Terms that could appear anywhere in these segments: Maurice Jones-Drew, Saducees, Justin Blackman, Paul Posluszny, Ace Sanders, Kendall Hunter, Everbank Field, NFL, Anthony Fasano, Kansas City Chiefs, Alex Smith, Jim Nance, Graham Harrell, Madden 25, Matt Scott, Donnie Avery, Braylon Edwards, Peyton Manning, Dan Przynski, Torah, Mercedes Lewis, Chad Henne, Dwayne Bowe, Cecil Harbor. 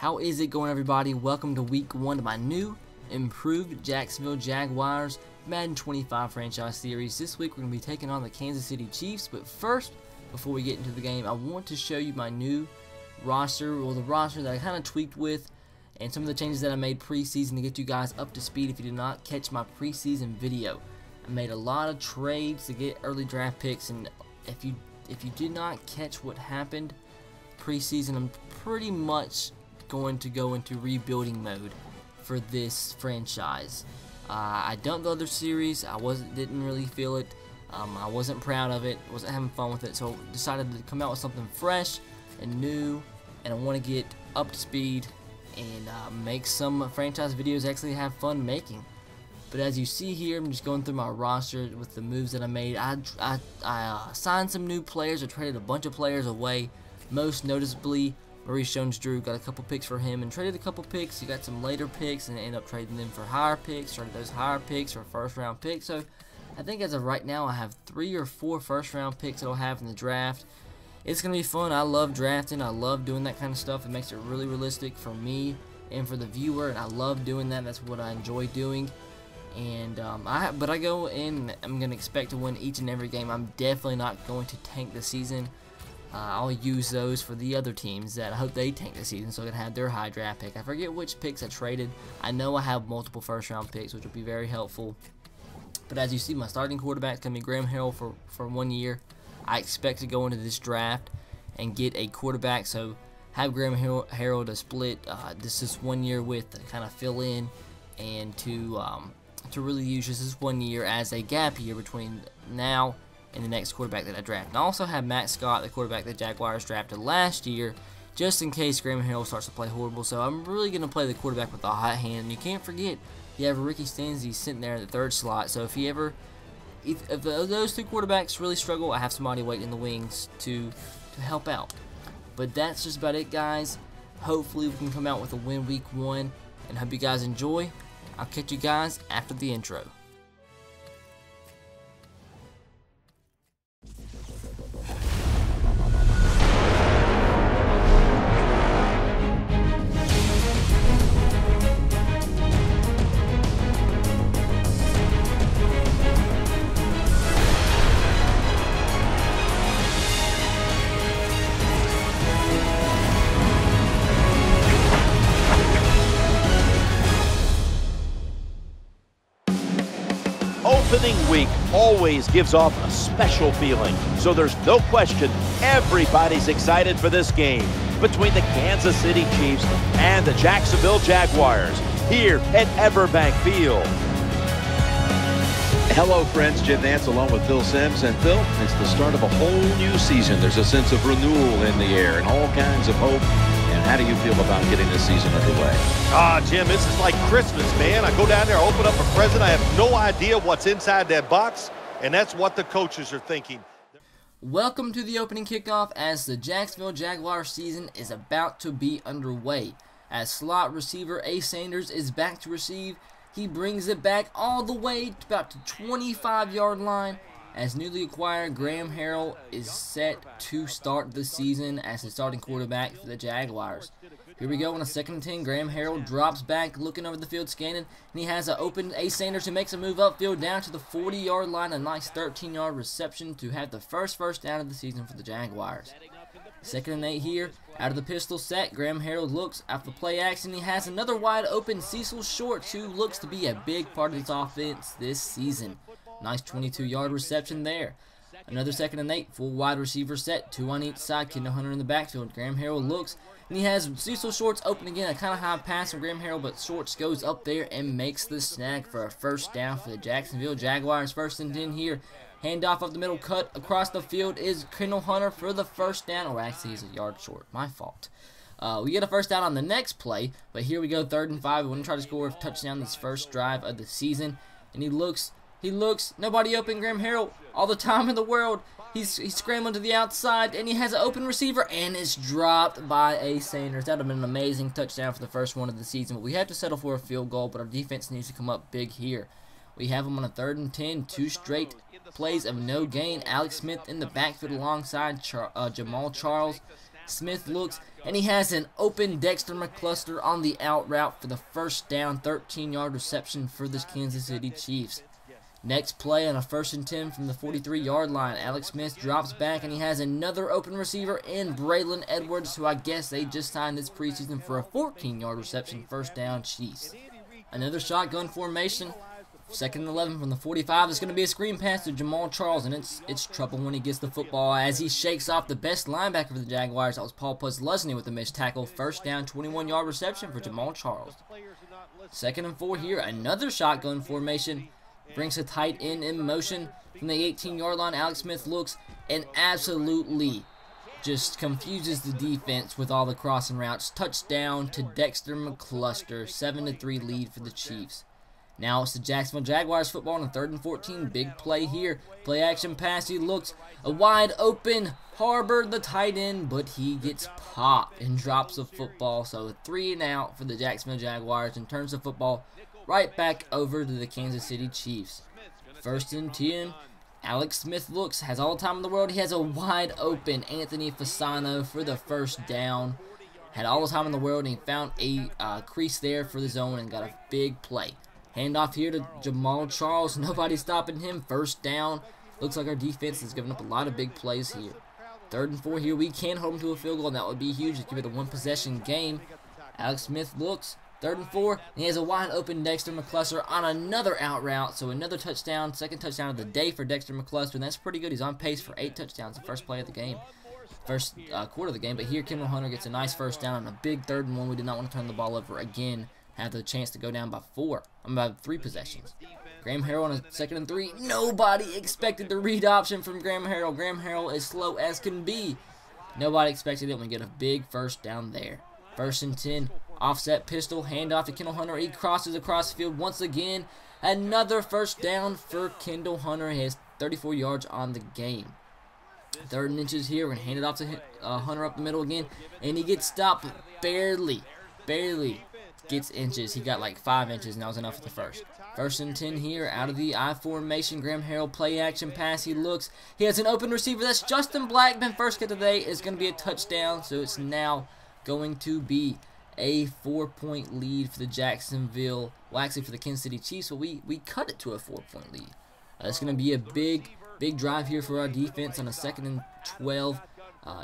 How is it going, everybody? Welcome to week one of my new improved Jacksonville Jaguars Madden 25 franchise series. This week we're going to be taking on the Kansas City Chiefs, but first, before we get into the game, I want to show you my new roster, or the roster that I kind of tweaked with, and some of the changes that I made preseason to get you guys up to speed if you did not catch my preseason video. I made a lot of trades to get early draft picks, and if you did not catch what happened preseason, I'm pretty much going to go into rebuilding mode for this franchise. I dumped the other series. I didn't really feel it. I wasn't proud of it. I wasn't having fun with it, so decided to come out with something fresh and new, and I want to get up to speed and make some franchise videos I actually have fun making. But as you see here, I'm just going through my roster with the moves that I made. I signed some new players. I traded a bunch of players away, most noticeably Maurice Jones-Drew. Got a couple picks for him and traded a couple picks. You got some later picks and ended up trading them for higher picks. Traded those higher picks for first round picks. So I think as of right now I have 3 or 4 first round picks that I'll have in the draft. It's going to be fun. I love drafting. I love doing that kind of stuff. It makes it really realistic for me and for the viewer, and I love doing that. That's what I enjoy doing. And I go in, I'm going to expect to win each and every game. I'm definitely not going to tank the season. I'll use those for the other teams that I hope they tank the season so I can have their high draft pick. I forget which picks I traded. I know I have multiple first round picks, which will be very helpful. But as you see, my starting quarterback can be Graham Harrell for 1 year. I expect to go into this draft and get a quarterback, so have Graham Harrell to split this 1 year with, to kind of fill in and to really use just this 1 year as a gap year between now and the next quarterback that I draft. And I also have Matt Scott, the quarterback that Jaguars drafted last year, just in case Graham Harrell starts to play horrible. So I'm really going to play the quarterback with a hot hand. And you can't forget, you have Ricky Stanzi sitting there in the third slot, so if those two quarterbacks really struggle, I have somebody waiting in the wings to help out. But that's just about it, guys. Hopefully we can come out with a win week one, and hope you guys enjoy. I'll catch you guys after the intro. Opening week always gives off a special feeling, so there's no question everybody's excited for this game between the Kansas City Chiefs and the Jacksonville Jaguars here at Everbank Field. Hello, friends. Jim Nance along with Phil Sims. And Phil, it's the start of a whole new season. There's a sense of renewal in the air and all kinds of hope. And how do you feel about getting this season underway? Jim, this is like Christmas, man. I go down there, I open up a present. I have no idea what's inside that box, and that's what the coaches are thinking. Welcome to the opening kickoff as the Jacksonville Jaguars season is about to be underway. As slot receiver Ace Sanders is back to receive, he brings it back all the way to about the 25-yard line. As newly acquired Graham Harrell is set to start the season as the starting quarterback for the Jaguars. Here we go on a 2nd and 10. Graham Harrell drops back, looking over the field, scanning, and he has an open Ace Sanders, who makes a move upfield down to the 40-yard line. A nice 13-yard reception to have the first down of the season for the Jaguars. 2nd and 8 here. Out of the pistol set, Graham Harrell looks after play action. He has another wide open Cecil Short, who looks to be a big part of this offense this season. Nice 22-yard reception there. Another 2nd and 8, full wide receiver set, 2 on each side, Kendall Hunter in the backfield. Graham Harrell looks, and he has Cecil Shorts open again. A kind of high pass from Graham Harrell, but Shorts goes up there and makes the snag for a first down for the Jacksonville Jaguars. 1st and 10 here. Handoff up the middle, cut across the field is Kendall Hunter for the first down. Or actually, he's a yard short. My fault. We get a first down on the next play, but here we go, 3rd and 5. We want to try to score a touchdown this first drive of the season, and he looks, nobody open. Graham Harrell, all the time in the world, he's scrambling to the outside, and he has an open receiver, and it's dropped by Ace Sanders. That would have been an amazing touchdown for the first one of the season, but we have to settle for a field goal, but our defense needs to come up big here. We have him on a 3rd and 10, 2 straight plays of no gain. Alex Smith in the backfield alongside Jamal Charles. Smith looks, and he has an open Dexter McCluster on the out route for the first down, 13-yard reception for the Kansas City Chiefs. Next play on a 1st and 10 from the 43-yard line. Alex Smith drops back, and he has another open receiver in Braylon Edwards, who I guess they just signed this preseason for a 14-yard reception, first down Chiefs. Another shotgun formation. 2nd and 11 from the 45. It's going to be a screen pass to Jamal Charles, and it's trouble when he gets the football as he shakes off the best linebacker for the Jaguars. That was Paul Posluszny with a missed tackle. First down, 21-yard reception for Jamal Charles. 2nd and 4 here. Another shotgun formation. Brings a tight end in motion from the 18-yard line. Alex Smith looks and absolutely just confuses the defense with all the crossing routes. Touchdown to Dexter McCluster. 7-3 lead for the Chiefs. Now it's the Jacksonville Jaguars football on a 3rd and 14. Big play here. Play action pass. He looks a wide open Harbor, the tight end, but he gets popped and drops the football. So a 3 and out for the Jacksonville Jaguars and turns the football right back over to the Kansas City Chiefs. 1st and 10. Alex Smith looks, has all the time in the world. He has a wide open Anthony Fasano for the first down. Had all the time in the world, and he found a crease there for the zone and got a big play. Handoff here to Jamal Charles. Nobody stopping him. First down. Looks like our defense is giving up a lot of big plays here. 3rd and 4 here. We can hold him to a field goal, and that would be huge. Let's give it a one-possession game. Alex Smith looks. 3rd and 4. And he has a wide open Dexter McCluster on another out route. So another touchdown. 2nd touchdown of the day for Dexter McCluster. And that's pretty good. He's on pace for 8 touchdowns the first play of the game. First quarter of the game. But here Kendall Hunter gets a nice first down on a big 3rd and 1. We did not want to turn the ball over again. Had the chance to go down by 3 possessions. Graham Harrell on a 2nd and 3. Nobody expected the read option from Graham Harrell. Graham Harrell is slow as can be. Nobody expected it. We get a big first down there. 1st and 10. Offset pistol. Handoff to Kendall Hunter. He crosses across the field once again. Another first down for Kendall Hunter. He has 34 yards on the game. 3rd and inches here. We're going to hand it off to Hunter up the middle again. And he gets stopped barely. Gets inches. He got like 5 inches, and that was enough for the first. 1st and 10 here, out of the I formation. Graham Harrell play action pass. He looks. He has an open receiver. That's Justin Blackman. First kick of the day is going to be a touchdown, so it's now going to be a 4-point lead for the Jacksonville. Well, actually for the Kansas City Chiefs, but we cut it to a 4-point lead. That's going to be a big drive here for our defense on a 2nd and 12.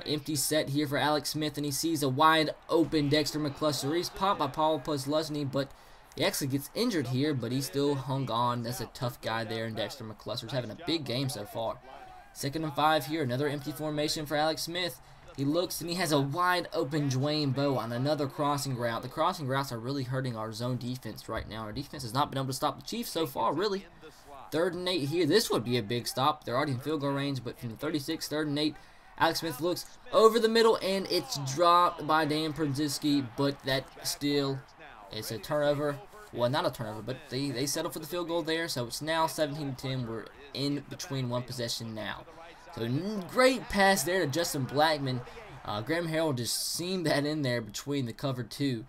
Empty set here for Alex Smith, and he sees a wide open Dexter McCluster. He's popped by Paul Posluszny, but he actually gets injured here, but he still hung on. That's a tough guy there, and Dexter McCluster's having a big game so far. 2nd and 5 here, another empty formation for Alex Smith. He looks, and he has a wide open Dwayne Bowe on another crossing route. The crossing routes are really hurting our zone defense right now. Our defense has not been able to stop the Chiefs so far, really. 3rd and 8 here. This would be a big stop. They're already in field goal range, but from the 36, 3rd and 8, Alex Smith looks over the middle, and it's dropped by Dan Przynski, but that still is a turnover. Well, not a turnover, but they settle for the field goal there, so it's now 17-10. We're in between one possession now. So great pass there to Justin Blackman. Graham Harrell just seamed that in there between the cover two,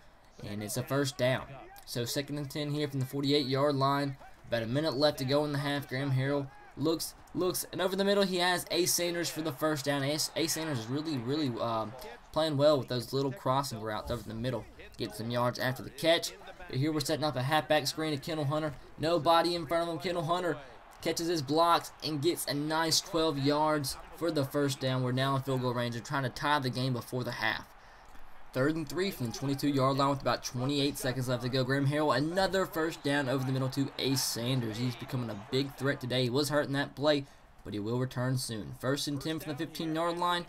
and it's a first down. So 2nd and 10 here from the 48-yard line. About a minute left to go in the half. Graham Harrell looks, and over the middle he has Ace Sanders for the first down. Ace Sanders is really playing well with those little crossing routes over the middle. Gets some yards after the catch. But here we're setting up a halfback screen to Kendall Hunter. Nobody in front of him. Kendall Hunter catches his blocks and gets a nice 12 yards for the first down. We're now in field goal range. We're trying to tie the game before the half. 3rd and 3 from the 22-yard line with about 28 seconds left to go. Graham Harrell, another first down over the middle to Ace Sanders. He's becoming a big threat today. He was hurt in that play, but he will return soon. 1st and 10 from the 15-yard line.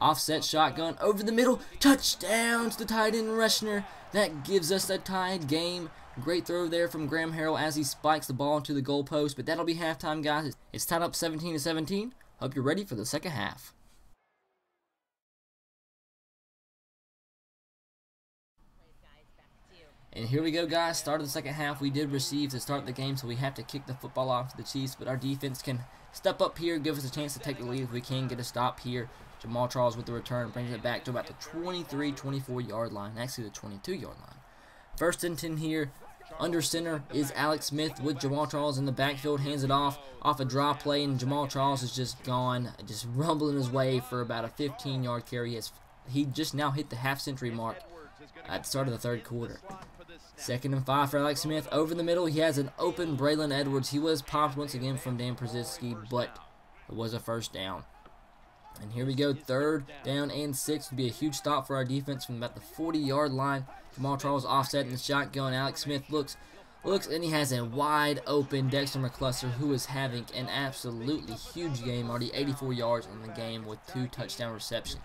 Offset shotgun over the middle. Touchdowns to tight end Rushner. That gives us a tied game. Great throw there from Graham Harrell as he spikes the ball into the goalpost. But that'll be halftime, guys. It's tied up 17-17. Hope you're ready for the second half. And here we go, guys. Start of the second half. We did receive to start the game, so we have to kick the football off to the Chiefs. But our defense can step up here, give us a chance to take the lead if we can get a stop here. Jamal Charles with the return brings it back to about the 23, 24-yard line. Actually, the 22-yard line. 1st and 10 here. Under center is Alex Smith with Jamal Charles in the backfield. Hands it off a draw play, and Jamal Charles is just rumbling his way for about a 15-yard carry. He has he just now hit the half-century mark at the start of the third quarter. 2nd and 5 for Alex Smith. Over the middle, he has an open Braylon Edwards. He was popped once again from Dan Przynski, but it was a first down. And here we go, 3rd down and 6. Would be a huge stop for our defense from about the 40-yard line. Jamal Charles offsetting the shotgun. Alex Smith looks, and he has a wide open Dexter McCluster, who is having an absolutely huge game. Already 84 yards in the game with 2 touchdown receptions.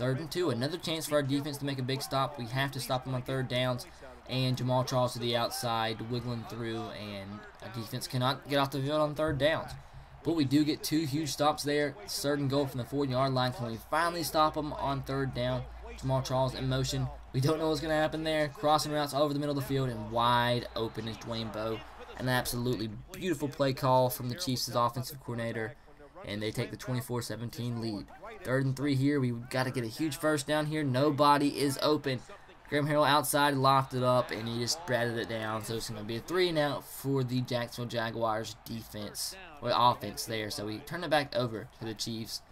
3rd and 2. Another chance for our defense to make a big stop. We have to stop them on 3rd downs. And Jamal Charles to the outside, wiggling through, and our defense cannot get off the field on 3rd downs. But we do get 2 huge stops there. 3rd and goal from the 40-yard line. Can we finally stop them on 3rd down? Jamal Charles in motion. We don't know what's going to happen there. Crossing routes over the middle of the field, and wide open is Dwayne Bowe. An absolutely beautiful play call from the Chiefs' offensive coordinator, and they take the 24-17 lead. 3rd and 3 here. We've got to get a huge first down here. Nobody is open. Graham Harrell outside, lofted up, and he just batted it down. So it's going to be a 3-and-out for the Jacksonville Jaguars defense, or offense there. So we turn it back over to the Chiefs.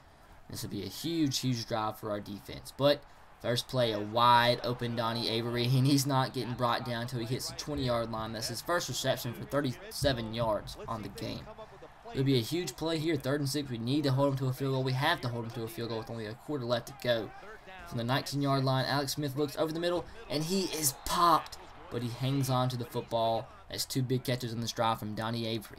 This will be a huge, huge drive for our defense. But first play, a wide open Donnie Avery, and he's not getting brought down until he hits the 20-yard line. That's his first reception for 37 yards on the game. It'll be a huge play here. 3rd and 6. We need to hold him to a field goal. We have to hold him to a field goal with only a quarter left to go. From the 19-yard line, Alex Smith looks over the middle, and he is popped, but he hangs on to the football. That's 2 big catches in this drive from Donnie Avery.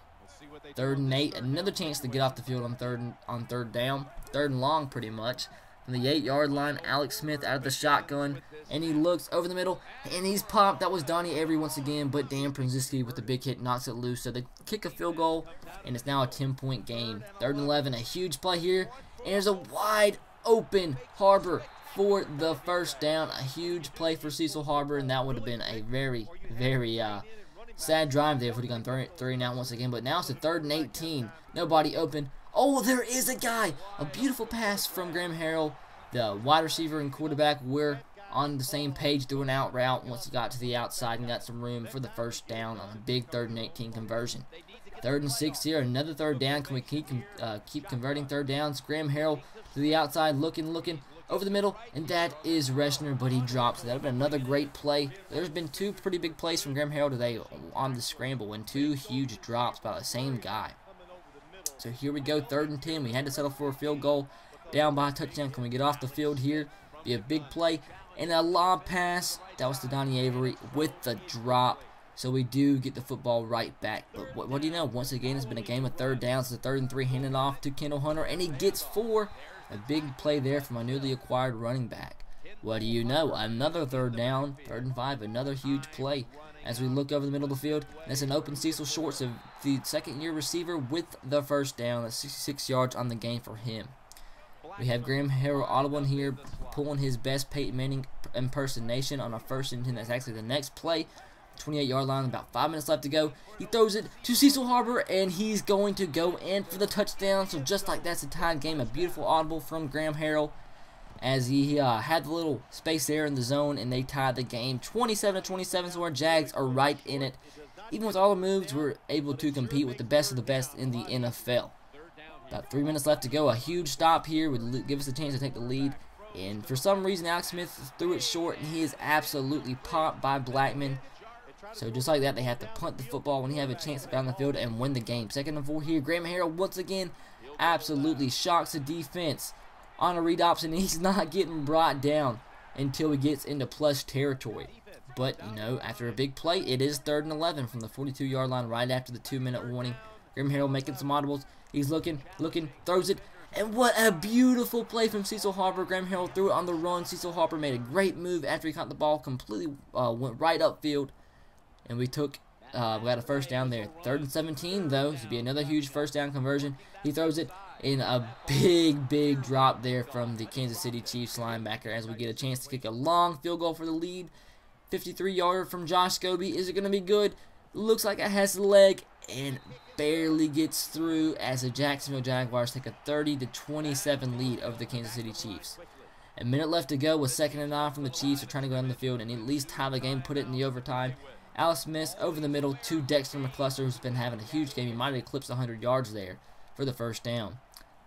3rd and 8, another chance to get off the field on 3rd down. 3rd and long, pretty much. From the 8-yard line, Alex Smith out of the shotgun, and he looks over the middle, and he's popped. That was Donnie Avery once again, but Dan Przynski with the big hit knocks it loose, so they kick a field goal, and it's now a 10-point game. 3rd and 11, a huge play here, and there's a wide open Harbor for the first down. A huge play for Cecil Harbor, and that would have been a very, very sad drive there if we'd have gone 3-and-out once again. But now it's a 3rd and 18. Nobody open. Oh, there is a guy. A beautiful pass from Graham Harrell. The wide receiver and quarterback were on the same page doing an out route once he got to the outside and got some room for the first down on a big 3rd and 18 conversion. 3rd and 6 here, another 3rd down. Can we keep converting 3rd downs? Graham Harrell to the outside, looking. Over the middle, and that is Rushner, but he drops. That would have been another great play. There's been 2 pretty big plays from Graham Harrell today on the scramble, and 2 huge drops by the same guy. So here we go, 3rd and 10. We had to settle for a field goal. Down by a touchdown. Can we get off the field here? Be a big play. And a lob pass. That was to Donnie Avery with the drop. So we do get the football right back. But what do you know? Once again, it's been a game of 3rd downs. The 3rd and 3 handed off to Kendall Hunter, and he gets 4. A big play there from a newly acquired running back. What do you know? Another 3rd down, 3rd and 5, another huge play. As we look over the middle of the field, that's an open Cecil Short, so the second-year receiver with the first down. That's 66 yards on the game for him. We have Graham Harrell audible in here, pulling his best Peyton Manning impersonation on a 1st and 10. That's actually the next play. 28-yard line, about 5 minutes left to go. He throws it to Cecil Harbor, and he's going to go in for the touchdown. So just like that's a tied game, a beautiful audible from Graham Harrell as he had the little space there in the zone, and they tied the game 27-27. So our Jags are right in it. Even with all the moves, we're able to compete with the best of the best in the NFL. About 3 minutes left to go. A huge stop here would give us a chance to take the lead. And for some reason, Alex Smith threw it short, and he is absolutely popped by Blackman. So just like that, they have to punt the football when you have a chance to get on the field and win the game. 2nd and 4 here. Graham Harrell once again absolutely shocks the defense on a read option. He's not getting brought down until he gets into plus territory. But, you know, after a big play, it is 3rd and 11 from the 42-yard line right after the 2-minute warning. Graham Harrell making some audibles. He's looking, throws it. And what a beautiful play from Cecil Harbor. Graham Harrell threw it on the run. Cecil Harbor made a great move after he caught the ball, completely went right upfield. And we got a first down there. 3rd and 17, though. This would be another huge first down conversion. He throws it in a big, big drop there from the Kansas City Chiefs linebacker as we get a chance to kick a long field goal for the lead. 53-yarder from Josh Scobie. Is it going to be good? Looks like it has a leg and barely gets through as the Jacksonville Jaguars take a 30-27 lead over the Kansas City Chiefs. A minute left to go with 2nd and 9 from the Chiefs. They're trying to go down the field and at least tie the game, put it in the overtime. Alex Smith over the middle to Dexter McCluster, who's been having a huge game. He might have eclipsed 100 yards there for the first down.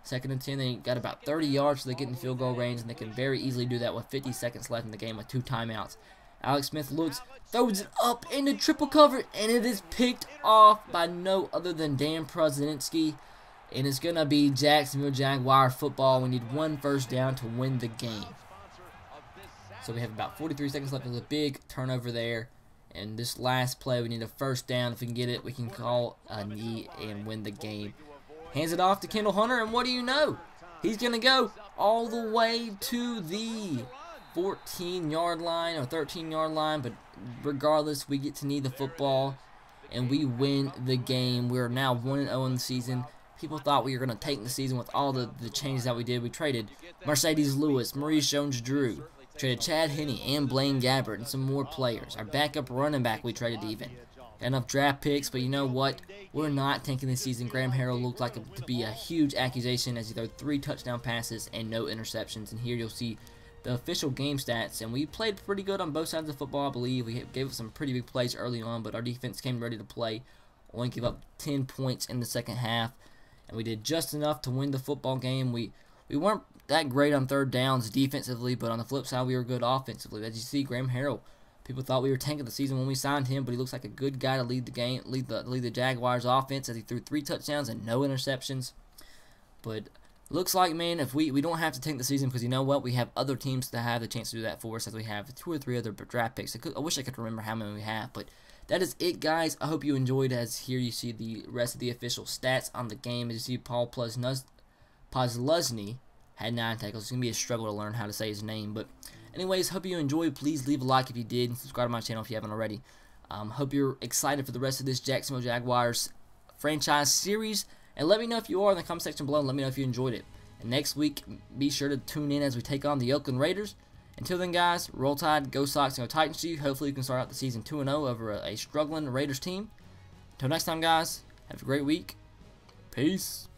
2nd and 10, they got about 30 yards, so they get in field goal range, and they can very easily do that with 50 seconds left in the game with 2 timeouts. Alex Smith looks, throws it up into triple cover, and it is picked off by no other than Dan Przynski. And it's going to be Jacksonville Jaguar football. We need 1 first down to win the game. So we have about 43 seconds left. There's a big turnover there. And this last play, we need a first down. If we can get it, we can call a knee and win the game. Hands it off to Kendall Hunter, and what do you know? He's going to go all the way to the 14-yard line or 13-yard line, but regardless, we get to knee the football, and we win the game. We are now 1-0 in the season. People thought we were going to take the season with all the changes that we did. We traded Mercedes Lewis, Maurice Jones-Drew, traded Chad Henne and Blaine Gabbard and some more players. Our backup running back we traded even. Got enough draft picks, but you know what? We're not tanking this season. Graham Harrell looked like to be a huge accusation as he threw 3 touchdown passes and no interceptions. And here you'll see the official game stats, and we played pretty good on both sides of football, I believe. We gave up some pretty big plays early on, but our defense came ready to play. Only gave up 10 points in the second half, and we did just enough to win the football game. We weren't that great on third downs defensively, but on the flip side, we were good offensively. As you see, Graham Harrell, people thought we were tanking the season when we signed him, but he looks like a good guy to lead the game, lead the Jaguars offense, as he threw 3 touchdowns and no interceptions. But looks like, man, if we don't have to tank the season, because you know what, we have other teams that have the chance to do that for us, as we have 2 or 3 other draft picks. I wish I could remember how many we have, but that is it, guys. I hope you enjoyed, as here you see the rest of the official stats on the game. As you see, Paul Posluszny had 9 tackles. It's going to be a struggle to learn how to say his name. But anyways, hope you enjoyed. Please leave a like if you did, and subscribe to my channel if you haven't already. Hope you're excited for the rest of this Jacksonville Jaguars franchise series. And let me know if you are in the comment section below. And let me know if you enjoyed it. And next week, be sure to tune in as we take on the Oakland Raiders. Until then, guys, Roll Tide, go Sox, and go Titans to you. Hopefully, you can start out the season 2-0 over a struggling Raiders team. Until next time, guys, have a great week. Peace.